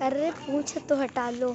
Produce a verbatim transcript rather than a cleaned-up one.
अरे पूछ तो हटा लो।